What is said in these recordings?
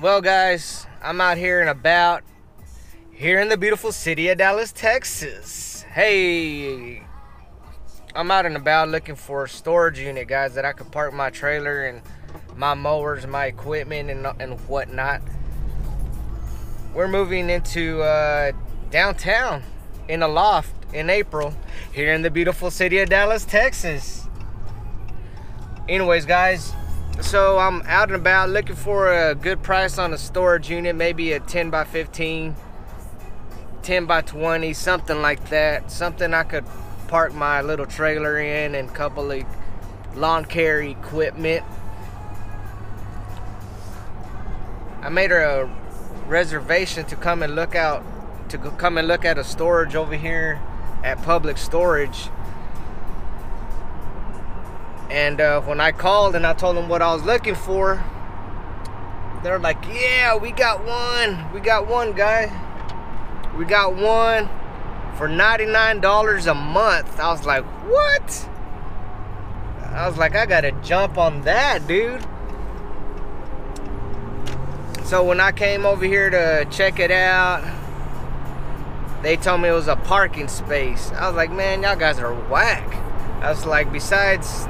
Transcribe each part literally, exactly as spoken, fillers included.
Well guys, I'm out here and about here in the beautiful city of Dallas, Texas. Hey, I'm out and about looking for a storage unit, guys, that I could park my trailer and my mowers, my equipment and, and whatnot. We're moving into uh, downtown in a loft in April here in the beautiful city of Dallas, Texas. Anyways, guys, so I'm out and about looking for a good price on a storage unit, maybe a ten by fifteen, ten by twenty, something like that. Something I could park my little trailer in and couple of lawn care equipment. I made a reservation to come and look out, to come and look at a storage over here at Public Storage. And uh, when I called and I told them what I was looking for, they're like, yeah, we got one. We got one, guy. We got one for ninety-nine dollars a month. I was like, what? I was like, I got to jump on that, dude. So when I came over here to check it out, they told me it was a parking space. I was like, man, y'all guys are whack. I was like, besides...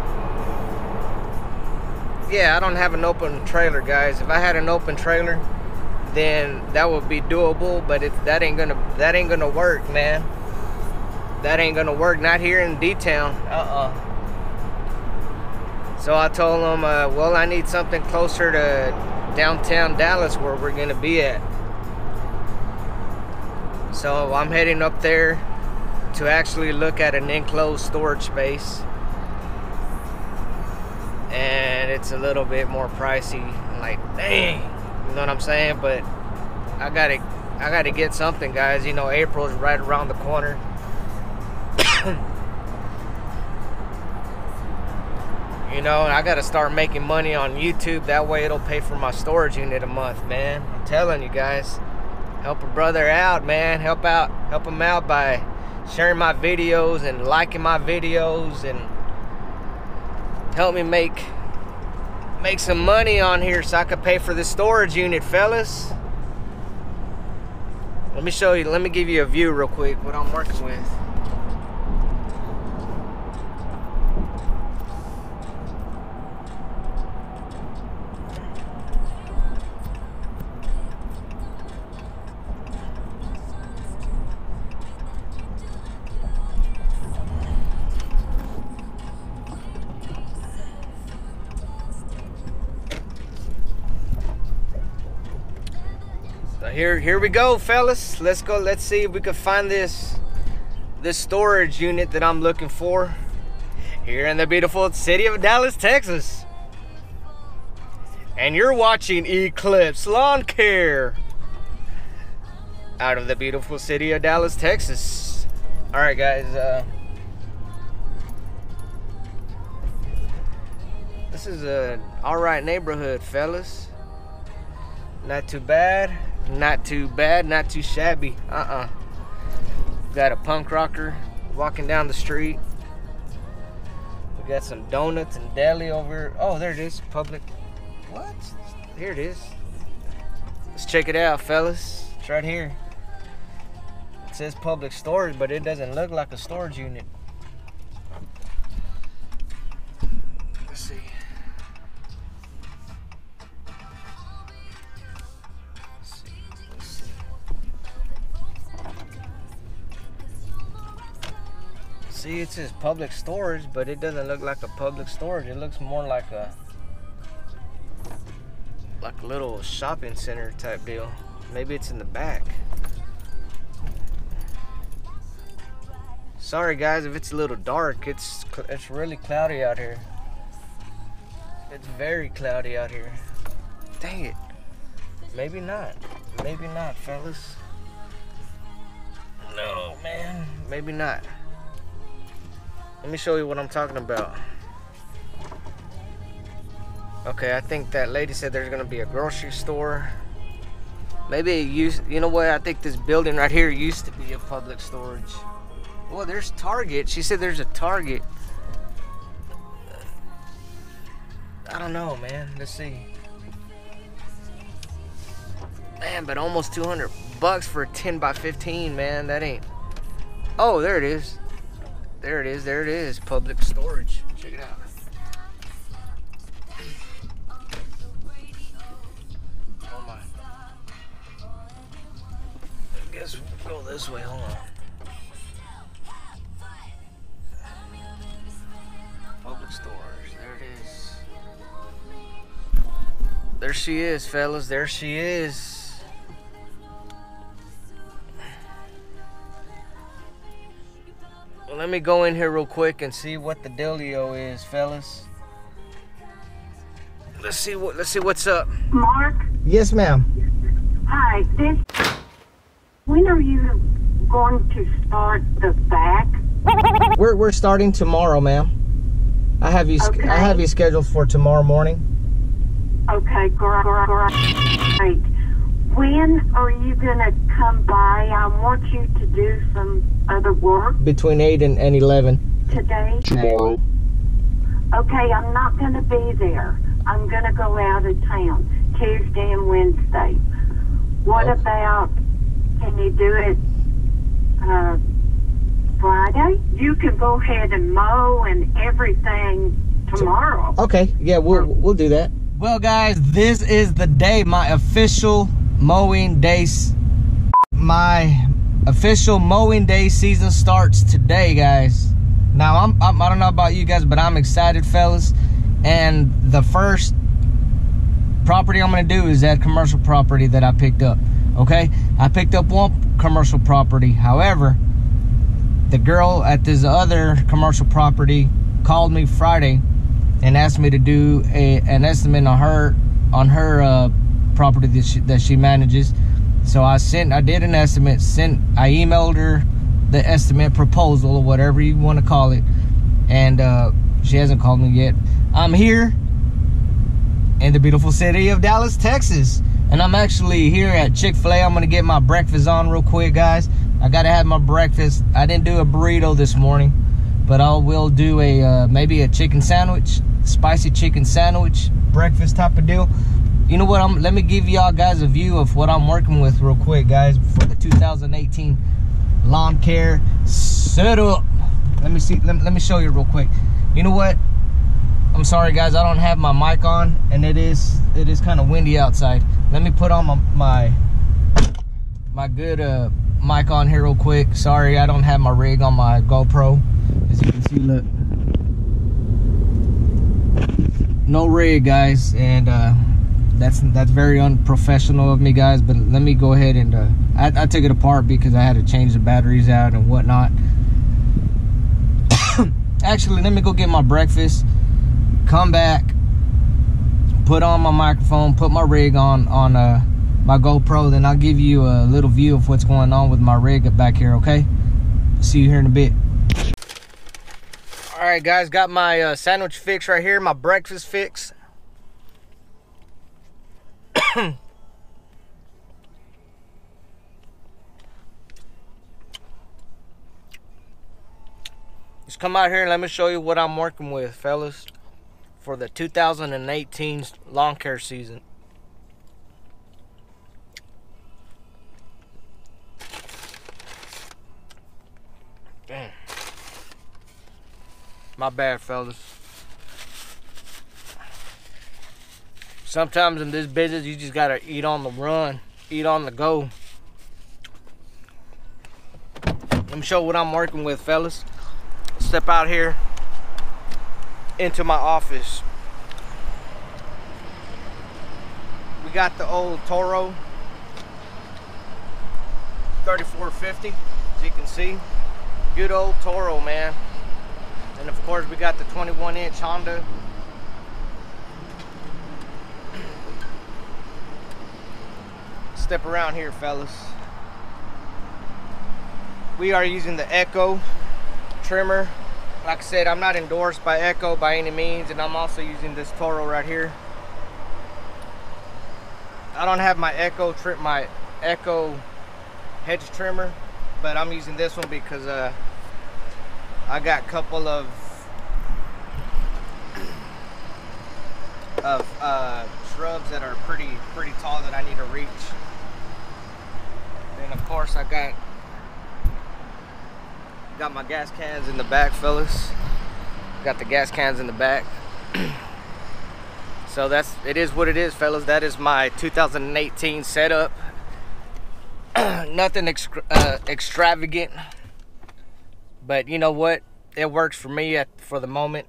yeah, I don't have an open trailer, guys. If I had an open trailer, then that would be doable, but if that ain't gonna that ain't gonna work, man. That ain't gonna work, not here in D-Town. Uh-uh. So I told them, uh, well, I need something closer to downtown Dallas where we're gonna be at. So I'm heading up there to actually look at an enclosed storage space. And it's a little bit more pricey. I'm like, dang, you know what I'm saying? But I gotta, I gotta get something, guys. You know, April's right around the corner. You know, and I gotta start making money on YouTube. That way, it'll pay for my storage unit a month, man. I'm telling you guys, help a brother out, man. Help out, help him out by sharing my videos and liking my videos and help me make make some money on here so I could pay for the storage unit, fellas. Let me show you, let me give you a view real quick what I'm working with. Here, here we go, fellas. Let's go. Let's see if we can find this this storage unit that I'm looking for here in the beautiful city of Dallas, Texas. And you're watching Eclipse Lawn Care out of the beautiful city of Dallas, Texas. All right, guys. Uh, this is an all right neighborhood, fellas. Not too bad. Not too bad, not too shabby. Uh-uh. Got a punk rocker walking down the street. We got some donuts and deli over. Oh, there it is. Public. What? Here it is. Let's check it out, fellas. It's right here. It says Public Storage, but it doesn't look like a storage unit. Let's see. See, it says Public Storage, but it doesn't look like a public storage. It looks more like a like a little shopping center type deal. Maybe it's in the back. Sorry guys if it's a little dark. It's it's really cloudy out here. It's very cloudy out here. Dang it. Maybe not. Maybe not, fellas. No, man. Maybe not. Let me show you what I'm talking about. Okay, I think that lady said there's gonna be a grocery store. Maybe it used, you know what? I think this building right here used to be a public storage. Well, there's Target. She said there's a Target. I don't know, man. Let's see. Man, but almost two hundred bucks for a ten by fifteen, man. That ain't... Oh, there it is. There it is. There it is. Public Storage. Check it out. Oh my. I guess we'll go this way. Hold on. Public Storage. There it is. There she is, fellas. There she is. Let me go in here real quick and see what the dealio is, fellas. Let's see what let's see what's up. Mark? Yes, ma'am. Hi, this when are you going to start the back? We're we're starting tomorrow, ma'am. I have you okay. I have you scheduled for tomorrow morning. Okay, great. Right. When are you gonna come by? I want you to do some other work. Between eight and, and eleven. Today? Tomorrow. Okay, I'm not going to be there. I'm going to go out of town Tuesday and Wednesday. What okay. about, can you do it uh, Friday? You can go ahead and mow and everything tomorrow. Okay, yeah, we'll, we'll do that. Well, guys, this is the day, my official mowing day. My... official mowing day season starts today, guys. Now I'm, I'm I don't know about you guys, but I'm excited, fellas. And the first property I'm gonna do is that commercial property that I picked up. Okay, I picked up one commercial property. However, the girl at this other commercial property called me Friday and asked me to do a an estimate on her on her uh, property that she, that she manages. So I sent, I did an estimate, sent, I emailed her the estimate proposal or whatever you want to call it. And uh, she hasn't called me yet. I'm here in the beautiful city of Dallas, Texas. And I'm actually here at Chick-fil-A. I'm going to get my breakfast on real quick, guys. I got to have my breakfast. I didn't do a burrito this morning, but I will do a, uh, maybe a chicken sandwich, spicy chicken sandwich, breakfast type of deal. You know what, I'm, let me give y'all guys a view of what I'm working with real quick, guys, for the two thousand eighteen lawn care setup. Let me see, let, let me show you real quick. You know what, I'm sorry, guys, I don't have my mic on, and it is it is kind of windy outside. Let me put on my my, my good uh, mic on here real quick. Sorry, I don't have my rig on my GoPro. As you can see, look. No rig, guys, and... Uh, That's that's very unprofessional of me, guys, but let me go ahead and uh, I, I took it apart because I had to change the batteries out and whatnot. Actually, let me go get my breakfast, come back, put on my microphone, put my rig on on uh, my GoPro, then I'll give you a little view of what's going on with my rig back here, okay? See you here in a bit. All right, guys, got my uh, sandwich fix right here, my breakfast fix. Just come out here and let me show you what I'm working with, fellas, for the two thousand eighteen lawn care season. Damn. My bad, fellas. Sometimes in this business, you just gotta eat on the run, eat on the go. Let me show what I'm working with, fellas. Step out here into my office. We got the old Toro thirty-four fifty, as you can see. Good old Toro, man. And of course, we got the twenty-one inch Honda. Step around here, fellas. We are using the Echo trimmer. Like I said, I'm not endorsed by Echo by any means, and I'm also using this Toro right here. I don't have my Echo trim, my Echo hedge trimmer, but I'm using this one because uh, I got a couple of of uh, shrubs that are pretty pretty tall that I need to reach. And of course I got got my gas cans in the back, fellas. Got the gas cans in the back. So that's, it is what it is, fellas. That is my two thousand eighteen setup. Nothing ex uh, extravagant, but you know what? It works for me at, for the moment.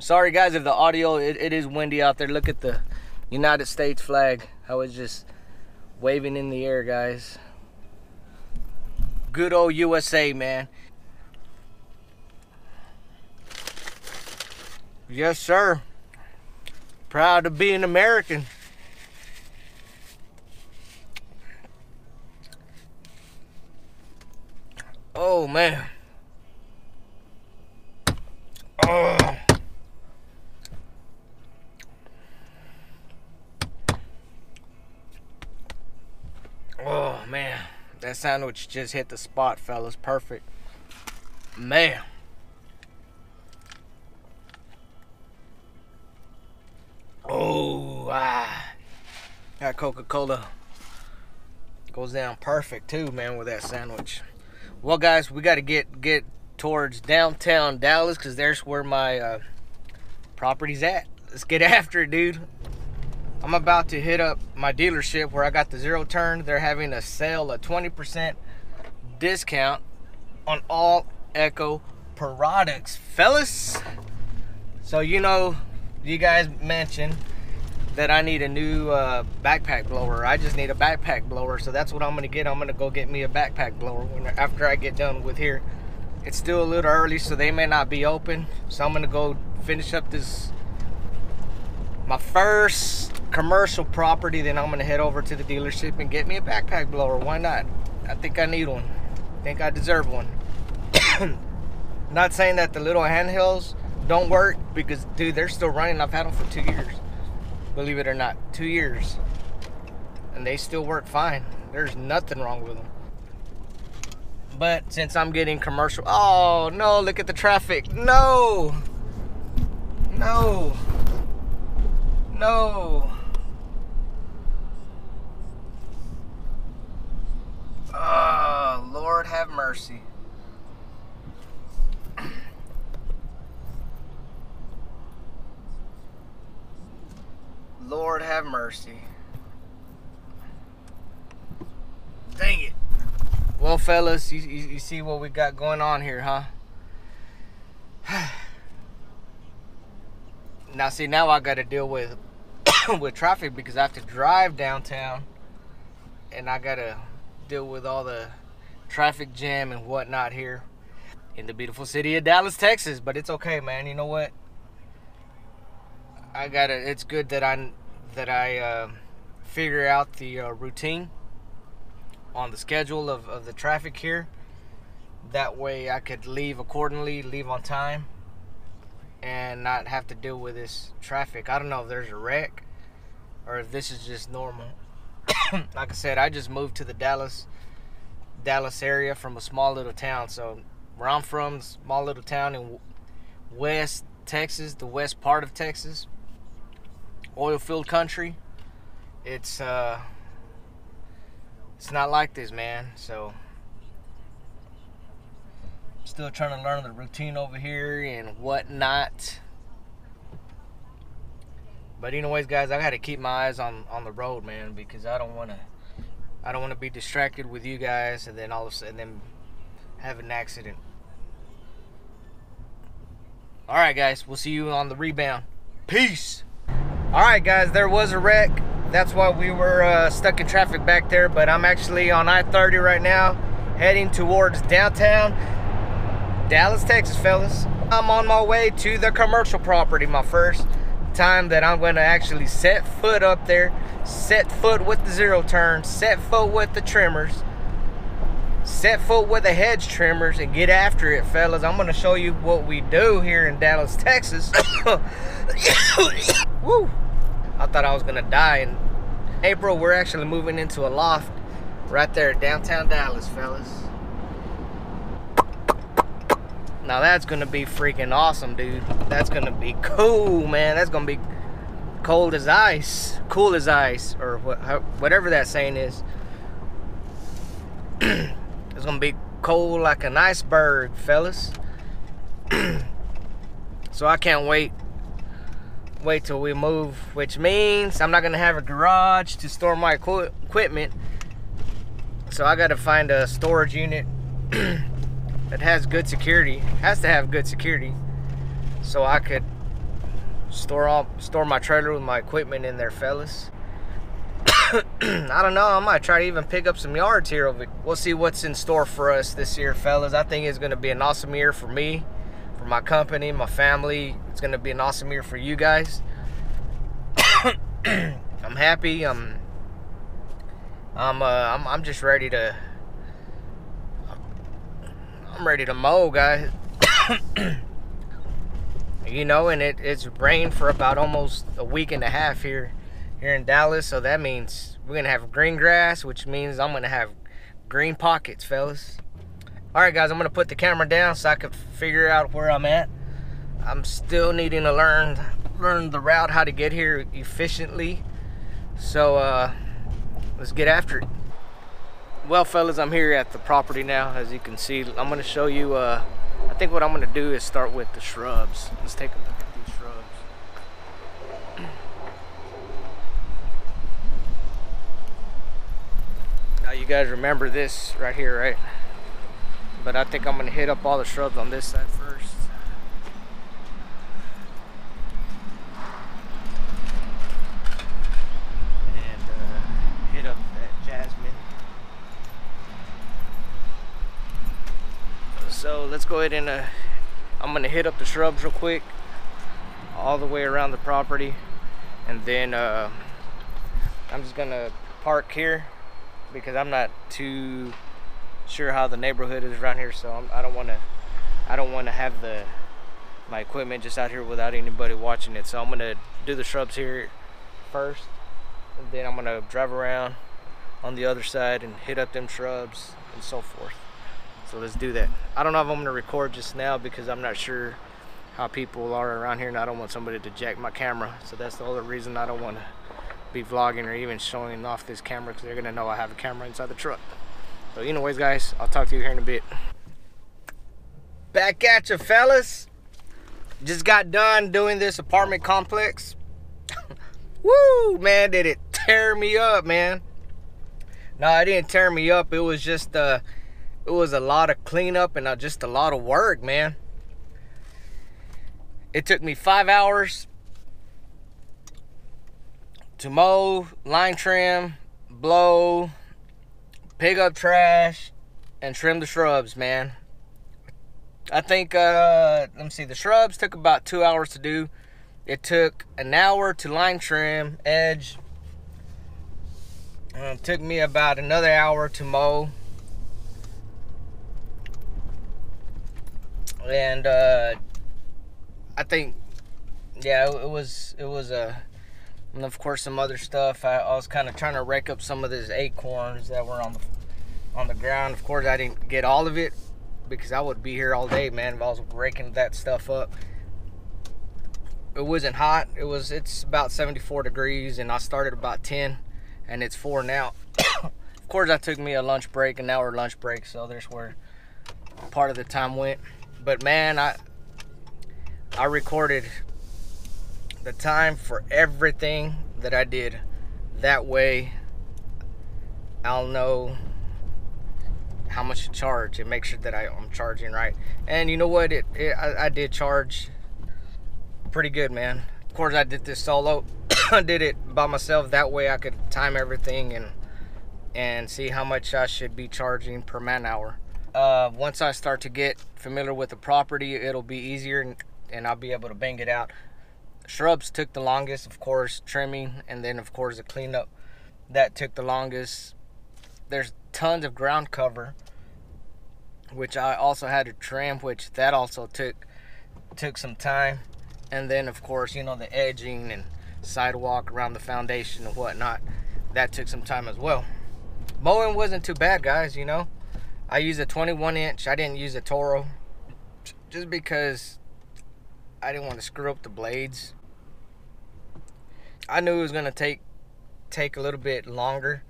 Sorry guys if the audio, it, it is windy out there. Look at the United States flag, how it's just waving in the air, guys. Good old U S A, man. Yes, sir. Proud to be an American. Oh, man. Oh. Oh, man. That sandwich just hit the spot, fellas. Perfect. Man. Oh, ah. That Coca-Cola goes down perfect too, man, with that sandwich. Well, guys, we got to get get towards downtown Dallas because there's where my uh, property's at. Let's get after it, dude. I'm about to hit up my dealership where I got the zero turn. They're having a sale, a twenty percent discount on all Echo products, fellas. So, you know, you guys mentioned that I need a new uh, backpack blower. I just need a backpack blower, so that's what I'm gonna get. I'm gonna go get me a backpack blower when, after I get done with here. It's still a little early, so they may not be open. So I'm gonna go finish up this, my first commercial property, then I'm gonna head over to the dealership and get me a backpack blower. Why not? I think I need one. I think I deserve one. Not saying that the little handhelds don't work, because dude, they're still running. I've had them for two years, believe it or not, two years, and they still work fine. There's nothing wrong with them. But since I'm getting commercial, oh no, look at the traffic. No, no, no. Oh, Lord have mercy. Lord have mercy. Dang it. Well, fellas, you, you, you see what we got going on here, huh? Now, see, now I got to deal with with traffic because I have to drive downtown, and I got to deal with all the traffic jam and whatnot here in the beautiful city of Dallas, Texas. But it's okay, man. You know what? I gotta, it's good that I that I uh, figure out the uh, routine on the schedule of, of the traffic here. That way I could leave accordingly, leave on time, and not have to deal with this traffic. I don't know if there's a wreck or if this is just normal. Like I said, I just moved to the Dallas Dallas area from a small little town. So where I'm from, small little town in West Texas, the west part of Texas, oil field country. It's uh it's not like this, man. So still trying to learn the routine over here and whatnot. But anyways, guys, I gotta keep my eyes on on the road, man, because I don't wanna I don't wanna be distracted with you guys and then all of a sudden then have an accident. All right, guys, we'll see you on the rebound. Peace. All right, guys, there was a wreck. That's why we were uh, stuck in traffic back there, but I'm actually on I thirty right now, heading towards downtown Dallas, Texas, fellas. I'm on my way to the commercial property, my first time that I'm gonna actually set foot up there, set foot with the zero turn, set foot with the trimmers, set foot with the hedge trimmers, and get after it, fellas. I'm gonna show you what we do here in Dallas, Texas. Woo! I thought I was gonna die. In April, we're actually moving into a loft right there, downtown Dallas, fellas. Now that's gonna be freaking awesome, dude. That's gonna be cool, man. That's gonna be cold as ice, cool as ice, or whatever that saying is. It's gonna be cold like an iceberg, fellas. So I can't wait wait till we move, which means I'm not gonna have a garage to store my equipment, so I gotta find a storage unit that has good security, has to have good security, so I could store all store my trailer with my equipment in there, fellas. I don't know, I might try to even pick up some yards here. We'll see what's in store for us this year, fellas. I think it's going to be an awesome year for me, for my company, my family. It's going to be an awesome year for you guys. I'm happy. I'm I'm, uh, I'm I'm just ready to I'm ready to mow, guys. You know, and it, it's rained for about almost a week and a half here here in Dallas, so that means we're gonna have green grass, which means I'm gonna have green pockets, fellas. All right, guys, I'm gonna put the camera down so I can figure out where I'm at. I'm still needing to learn learn the route, how to get here efficiently, so uh, let's get after it. Well, fellas, I'm here at the property now. As you can see, I'm gonna show you, uh, I think what I'm gonna do is start with the shrubs. Let's take a look at these shrubs. Now you guys remember this right here, right? But I think I'm gonna hit up all the shrubs on this side first. And uh, hit up that jasmine. So let's go ahead and uh, I'm gonna hit up the shrubs real quick, all the way around the property. And then uh, I'm just gonna park here, because I'm not too sure how the neighborhood is around here, so I'm, I don't want to I don't want to have the my equipment just out here without anybody watching it. So I'm gonna do the shrubs here first, and then I'm gonna drive around on the other side and hit up them shrubs and so forth. So let's do that. I don't know if I'm gonna record just now, because I'm not sure how people are around here, and I don't want somebody to jack my camera. So that's the other reason I don't want to be vlogging or even showing off this camera, because they're gonna know I have a camera inside the truck. So anyways, guys, I'll talk to you here in a bit. Back at you, fellas. Just got done doing this apartment complex. Woo, man, did it tear me up, man. No, it didn't tear me up. It was just uh it was a lot of cleanup and uh, just a lot of work, man. It took me five hours to mow, line trim, blow, pick up trash, and trim the shrubs, man. I think, uh, let me see, the shrubs took about two hours to do. It took an hour to line trim, edge. And it took me about another hour to mow. And uh, I think, yeah, it was, it was a, and of course some other stuff. I, I was kind of trying to rake up some of these acorns that were on the on the ground. Of course I didn't get all of it, because I would be here all day, man, if I was raking that stuff up. It wasn't hot. It was it's about seventy-four degrees, and I started about ten, and it's four now. Of course I took me a lunch break, an hour lunch break, so there's where part of the time went. But man, I I recorded the time for everything that I did. That way I'll know how much to charge and make sure that I, I'm charging right. And you know what, it, it I, I did charge pretty good, man. Of course I did this solo. I did it by myself, that way I could time everything and and see how much I should be charging per man hour. Uh, once I start to get familiar with the property, it'll be easier, and, and I'll be able to bang it out. Shrubs took the longest, of course, trimming, and then of course the cleanup, that took the longest. There's tons of ground cover, which I also had to trim, which that also took took some time. And then of course, you know, the edging and sidewalk around the foundation and whatnot, that took some time as well. Mowing wasn't too bad, guys. You know, I used a twenty-one inch. I didn't use a Toro, just because I didn't want to screw up the blades. I knew it was gonna take take a little bit longer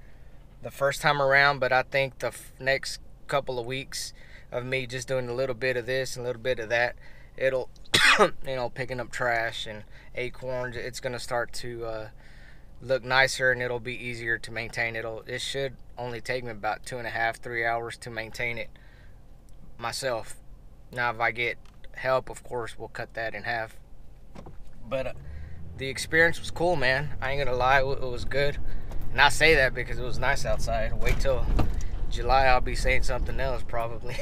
the first time around, but I think the f next couple of weeks of me just doing a little bit of this and a little bit of that, it'll, you know, picking up trash and acorns, it's going to start to uh, look nicer, and it'll be easier to maintain. It'll, it should only take me about two and a half, three hours to maintain it myself. Now, if I get help, of course, we'll cut that in half. But uh, the experience was cool, man. I ain't going to lie, it was good. And I say that because it was nice outside. Wait till July, I'll be saying something else probably.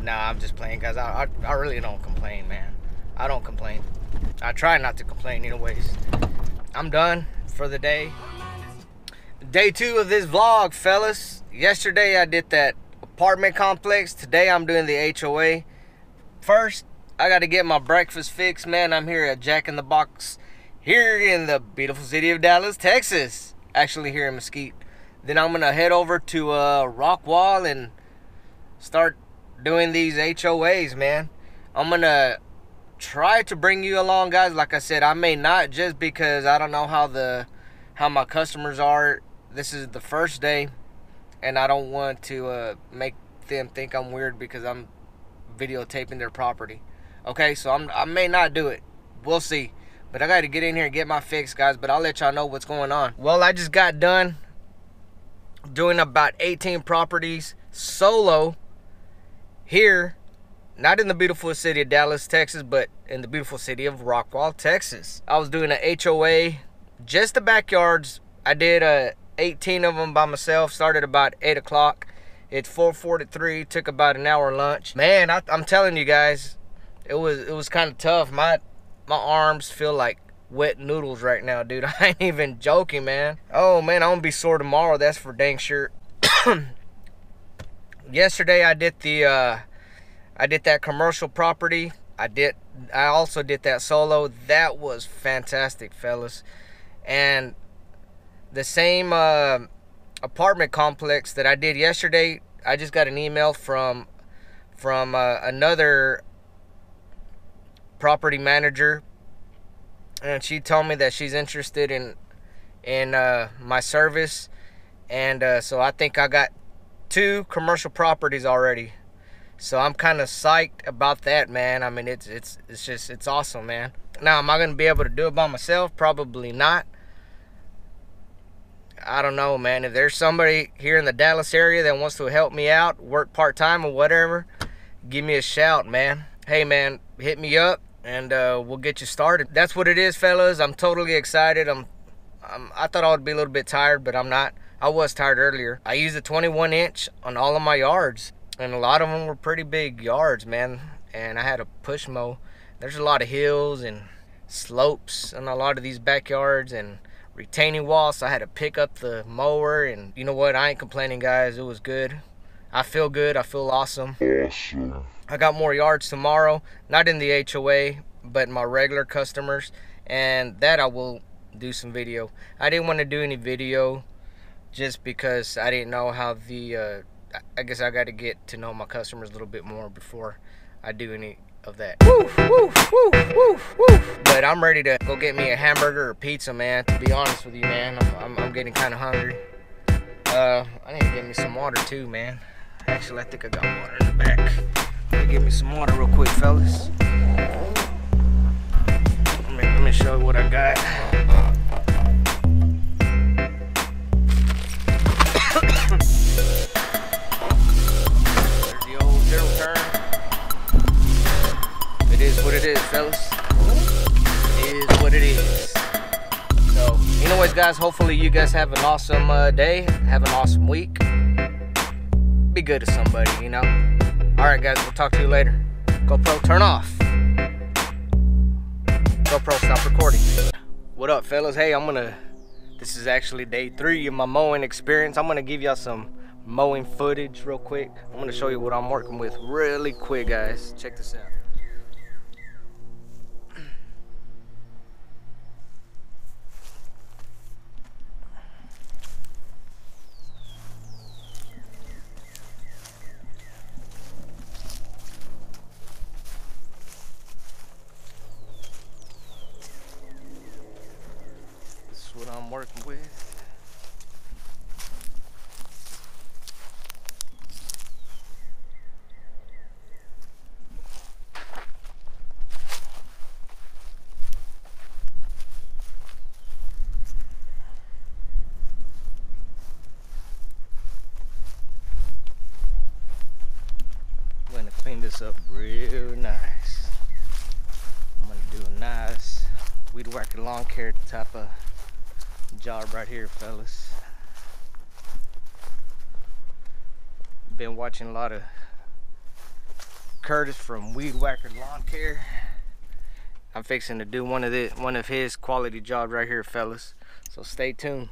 Nah, I'm just playing, guys. I, I, I really don't complain, man. I don't complain. I try not to complain anyways. I'm done for the day. Day two of this vlog, fellas. Yesterday I did that apartment complex. Today I'm doing the H O A. First, I got to get my breakfast fixed, man. I'm here at Jack in the Box here in the beautiful city of Dallas, Texas. Actually here in Mesquite. Then I'm gonna head over to uh, Rockwall and start doing these H O As, man. I'm gonna try to bring you along, guys. Like I said, I may not, just because I don't know how the how my customers are. This is the first day, and I don't want to uh, make them think I'm weird because I'm videotaping their property. Okay, so I'm, I may not do it. We'll see. But I got to get in here and get my fix, guys. But I'll let y'all know what's going on. Well, I just got done doing about eighteen properties solo here. Not in the beautiful city of Dallas, Texas, but in the beautiful city of Rockwall, Texas. I was doing an H O A, just the backyards. I did uh, eighteen of them by myself. Started about eight o'clock. It's four forty-three. Took about an hour lunch. Man, I, I'm telling you guys, it was, it was kind of tough. My... My arms feel like wet noodles right now, dude. I ain't even joking, man. Oh, man, I'm going to be sore tomorrow. That's for dang sure. Yesterday, I did the, uh, I did that commercial property. I did, I also did that solo. That was fantastic, fellas. And the same uh, apartment complex that I did yesterday, I just got an email from, from uh, another property manager, and she told me that she's interested in in uh, my service, and uh, so I think I got two commercial properties already, so I'm kind of psyched about that, man. I mean, it's it's it's just it's awesome, man. Now, am I gonna be able to do it by myself? Probably not. I don't know, man. If there's somebody here in the Dallas area that wants to help me out, work part-time or whatever, give me a shout, man. Hey, man, hit me up, and uh, we'll get you started. That's what it is, fellas. I'm totally excited. I'm, I'm, I thought I would be a little bit tired, but I'm not. I was tired earlier. I used a twenty-one inch on all of my yards, and a lot of them were pretty big yards, man. And I had a push mow. There's a lot of hills and slopes in a lot of these backyards and retaining walls, so I had to pick up the mower. And you know what? I ain't complaining, guys. It was good. I feel good. I feel awesome. Awesome. I got more yards tomorrow, not in the H O A, but my regular customers, and that I will do some video. I didn't want to do any video just because I didn't know how the, uh, I guess I got to get to know my customers a little bit more before I do any of that. Woof, woof, woof, woof, woof. But I'm ready to go get me a hamburger or pizza, man, to be honest with you, man. I'm, I'm, I'm getting kind of hungry. Uh, I need to get me some water too, man. Actually, I think I got water in the back. Give me some water real quick, fellas. Let me, let me show you what I got. There's the old zero turn. It is what it is, fellas. It is what it is. So, anyways, guys, hopefully you guys have an awesome uh, day. Have an awesome week. Be good to somebody, you know. Alright, guys, we'll talk to you later. GoPro, turn off. GoPro, stop recording. What up, fellas? Hey, I'm gonna... This is actually day three of my mowing experience. I'm gonna give y'all some mowing footage real quick. I'm gonna show you what I'm working with really quick, guys. Check this out. What I'm working with. this up real nice. I'm gonna do a nice Weed Whacker lawn care type of job right here, fellas. Been watching a lot of Curtis from Weed Whacker Lawn Care. I'm fixing to do one of the one of his quality jobs right here, fellas. So stay tuned.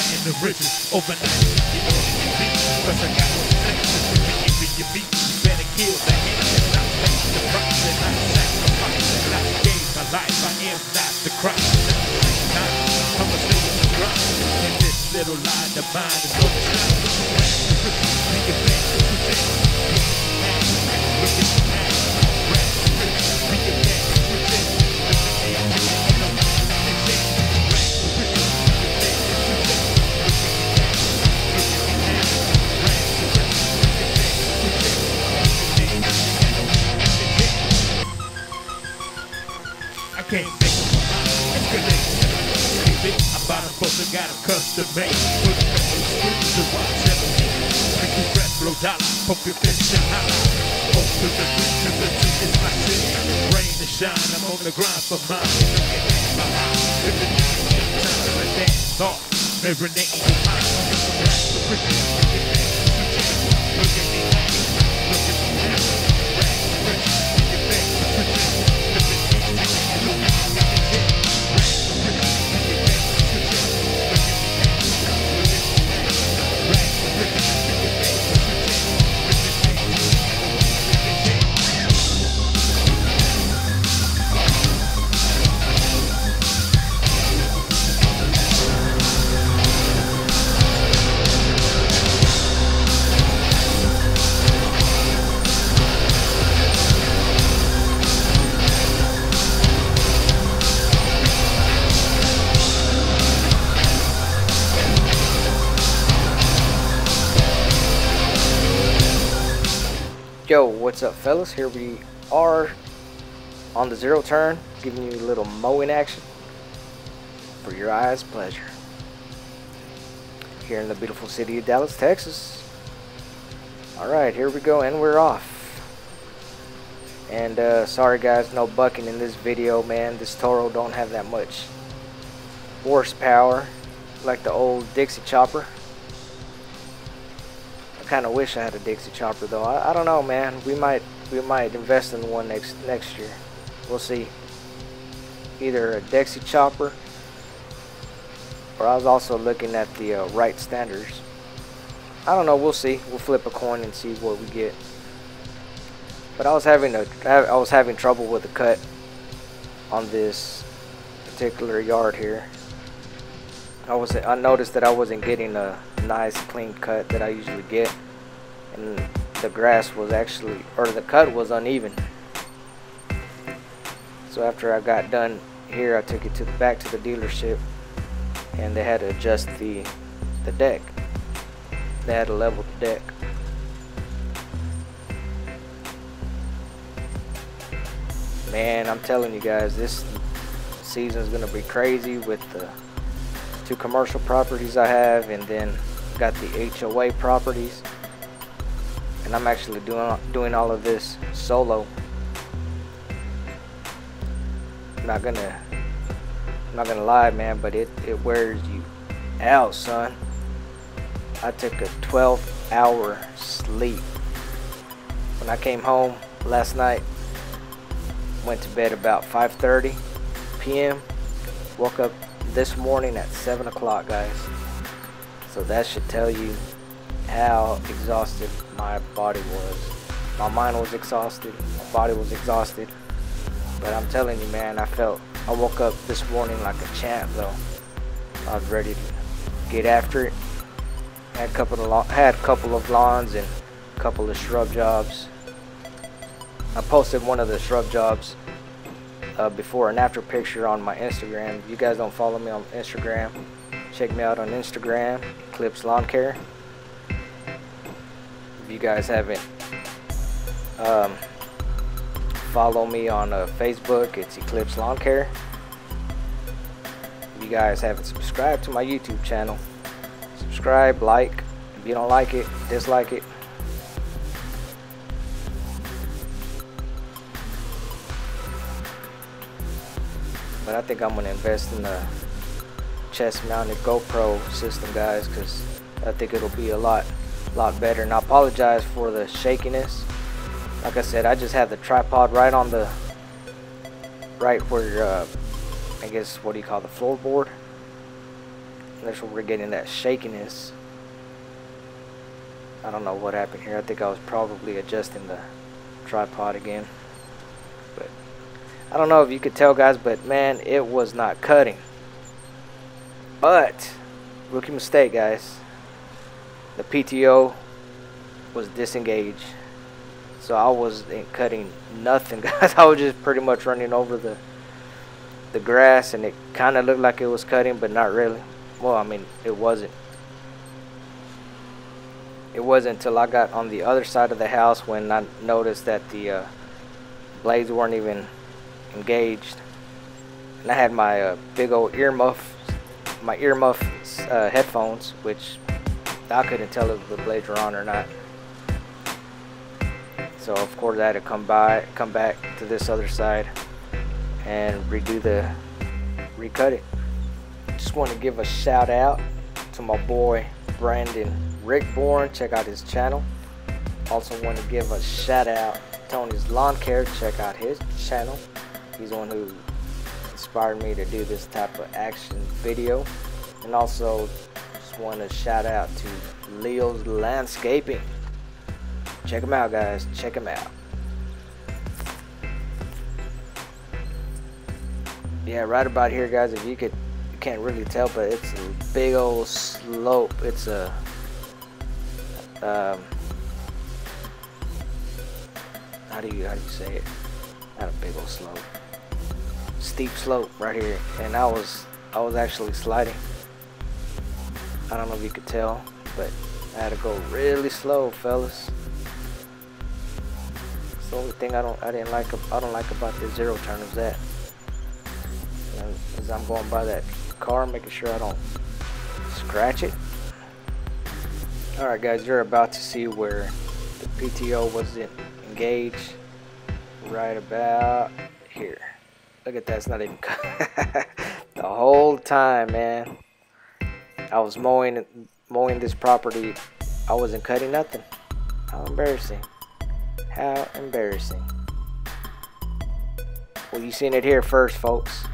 flattened the riches overnight. You know what you mean? Cause I got what's next. If you can be your beat, you better kill the hand that I paid the price that I sacrificed, that I gave my life. I am not the Christ. I'm a slave in the grind. In this little line of mine is over time. Make it back to the day. Look at the night. Rap the riches. Make it back to the day. Look at the day. Can't make up my mind, I bought a boat and got a custom made. Put a couple of screws and watch everything. Make you breath, blow dollar, poke your fist and holler. Hope to the street, to the street, it's my city. Rain to shine, I'm on the grind for mine. Look at my eyes, if it ain't time to dance off, marinating your mind. Look at the riches, look at the riches, look at the riches, look at the riches, look at the riches, look at the riches, look at the Yo, what's up, fellas? Here we are on the zero turn, giving you a little mowing action for your eyes' pleasure. Here in the beautiful city of Dallas, Texas. Alright, here we go, and we're off. And uh, sorry guys, no bucking in this video, man. This Toro don't have that much horsepower, like the old Dixie Chopper. Kind of wish I had a Dixie Chopper though. I, I don't know, man. We might we might invest in one next next year. We'll see. Either a Dixie Chopper, or I was also looking at the uh, Wright standards. I don't know. We'll see. We'll flip a coin and see what we get. But I was having a I was having trouble with the cut on this particular yard here. I was I noticed that I wasn't getting a nice clean cut that I usually get, and the grass was actually, or the cut was uneven. So after I got done here, I took it to the back to the dealership, and they had to adjust the the deck. They had to level the deck. Man, I'm telling you guys, this season is gonna be crazy with the two commercial properties I have, and then got the H O A properties, and I'm actually doing doing all of this solo. I'm not gonna I'm not gonna lie, man, but it it wears you out, son. I took a twelve hour sleep when I came home last night. Went to bed about five thirty p m Woke up this morning at seven o'clock, guys. So that should tell you how exhausted my body was. My mind was exhausted, my body was exhausted, but I'm telling you, man, I felt, I woke up this morning like a champ though. I was ready to get after it. Had a couple of, lawn, had a couple of lawns and a couple of shrub jobs. I posted one of the shrub jobs Uh, before and after picture on my Instagram. If you guys don't follow me on Instagram, check me out on Instagram, Eclipse Lawn Care. If you guys haven't um, follow me on uh, Facebook, it's Eclipse Lawn Care. If you guys haven't subscribed to my YouTube channel, subscribe, like. If you don't like it, dislike it. But I think I'm going to invest in a chest mounted GoPro system, guys, because I think it'll be a lot lot better. And I apologize for the shakiness. Like I said, I just had the tripod right on the right where uh, I guess, what do you call, the floorboard, And that's when we're getting that shakiness. I don't know what happened here. I think I was probably adjusting the tripod again. But I don't know if you could tell, guys, but man, it was not cutting. But rookie mistake, guys. The P T O was disengaged. So I wasn't cutting nothing, guys. I was just pretty much running over the the grass, and it kind of looked like it was cutting, but not really. Well, I mean, it wasn't. It wasn't until I got on the other side of the house when I noticed that the uh, blades weren't even engaged. And I had my uh, big old earmuff, my earmuff uh, headphones, which I couldn't tell if the blades were on or not. So of course I had to come by, come back to this other side and redo the, recut it. Just want to give a shout out to my boy Brandon Rickborn. Check out his channel. Also want to give a shout out to Tony's Lawn Care. Check out his channel. He's the one who inspired me to do this type of action video. And also just want to shout out to Leo's Landscaping. Check him out, guys. Check him out. Yeah, right about here, guys. If you could, you can't really tell, but it's a big old slope. It's a um, how do you how do you say it? Not a big old slope. Steep slope right here, and I was I was actually sliding. I don't know if you could tell, but I had to go really slow, fellas. The only thing I don't I didn't like I don't like about this zero turn is that, you know, as I'm going by that car, making sure I don't scratch it. Alright, guys, you're about to see where the P T O wasn't engaged, right about here. Look at that, it's not even cut. The whole time, man, I was mowing mowing this property, I wasn't cutting nothing. How embarrassing. How embarrassing. Well, you seen it here first, folks.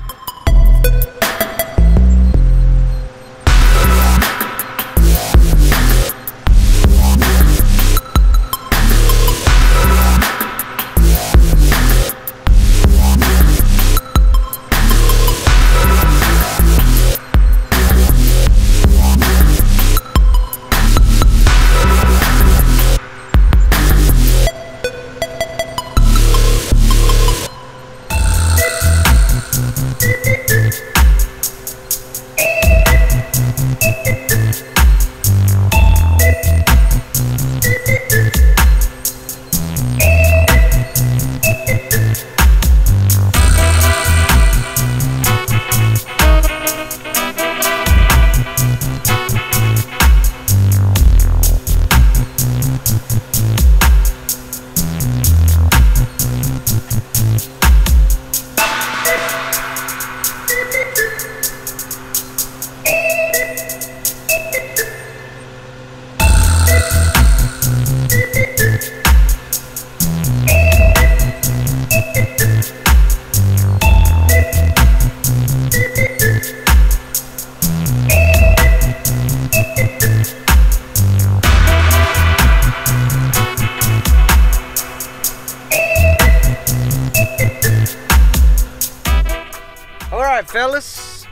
Fellas,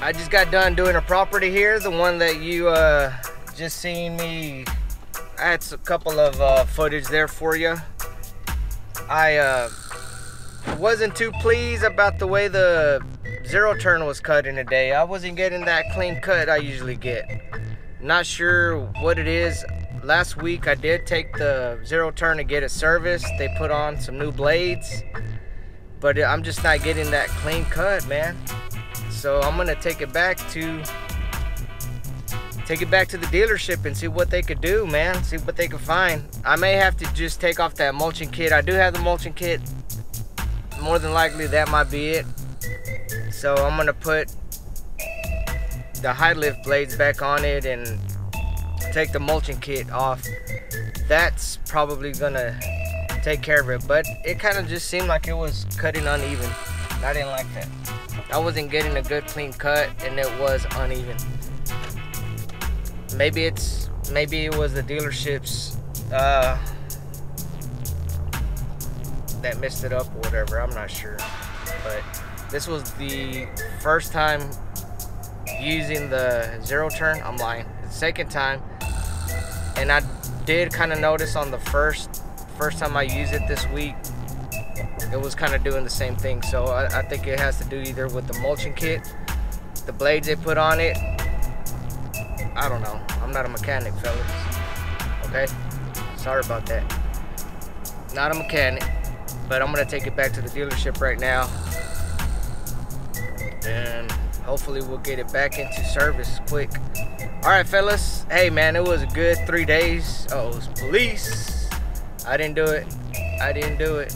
I just got done doing a property here, the one that you uh, just seen me. I had a couple of uh, footage there for you. I uh, wasn't too pleased about the way the zero turn was cutting today. I wasn't getting that clean cut I usually get. Not sure what it is. Last week I did take the zero turn to get it serviced. They put on some new blades. But I'm just not getting that clean cut, man. So I'm gonna take it back to take it back to the dealership and see what they could do, man. See what they could find. I may have to just take off that mulching kit. I do have the mulching kit. More than likely, that might be it. So I'm gonna put the high lift blades back on it and take the mulching kit off. That's probably gonna take care of it, but it kind of just seemed like it was cutting uneven. I didn't like that. I wasn't getting a good clean cut, and it was uneven. Maybe it's maybe it was the dealership's uh, that messed it up or whatever. I'm not sure, but this was the first time using the zero turn. I'm lying. The second time, and I did kind of notice on the first first time I used it this week, it was kind of doing the same thing. So I, I think it has to do either with the mulching kit, the blades they put on it. I don't know. I'm not a mechanic, fellas. Okay? Sorry about that. Not a mechanic, but I'm gonna take it back to the dealership right now, and hopefully we'll get it back into service quick. All right, fellas. Hey, man, it was a good three days. Uh oh, it was police. I didn't do it. I didn't do it.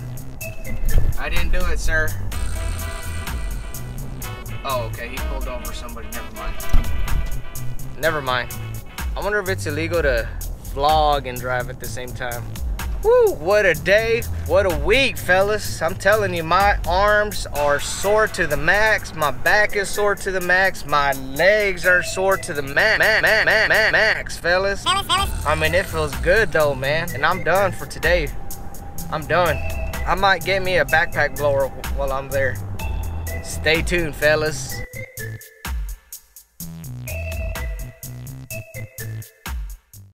I didn't do it, sir. Oh, okay. He pulled over somebody. Never mind. Never mind. I wonder if it's illegal to vlog and drive at the same time. Woo! What a day. What a week, fellas. I'm telling you, my arms are sore to the max. My back is sore to the max. My legs are sore to the max. Max, max, max, max, fellas. I mean, it feels good, though, man. And I'm done for today. I'm done. I might get me a backpack blower while I'm there. Stay tuned, fellas.